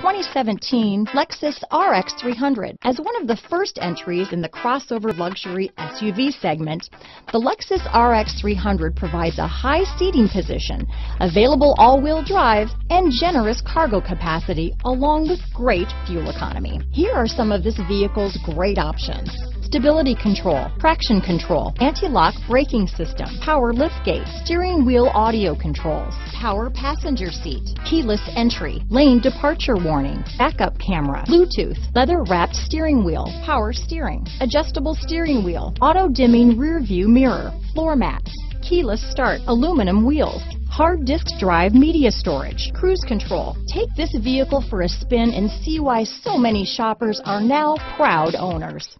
2017 Lexus RX 300. As one of the first entries in the crossover luxury SUV segment, the Lexus RX 300 provides a high seating position, available all-wheel drive, and generous cargo capacity, along with great fuel economy. Here are some of this vehicle's great options: stability control, traction control, anti-lock braking system, power liftgate, steering wheel audio controls, power passenger seat, keyless entry, lane departure warning, backup camera, Bluetooth, leather-wrapped steering wheel, power steering, adjustable steering wheel, auto-dimming rear-view mirror, floor mats, keyless start, aluminum wheels, hard disk drive media storage, cruise control. Take this vehicle for a spin and see why so many shoppers are now proud owners.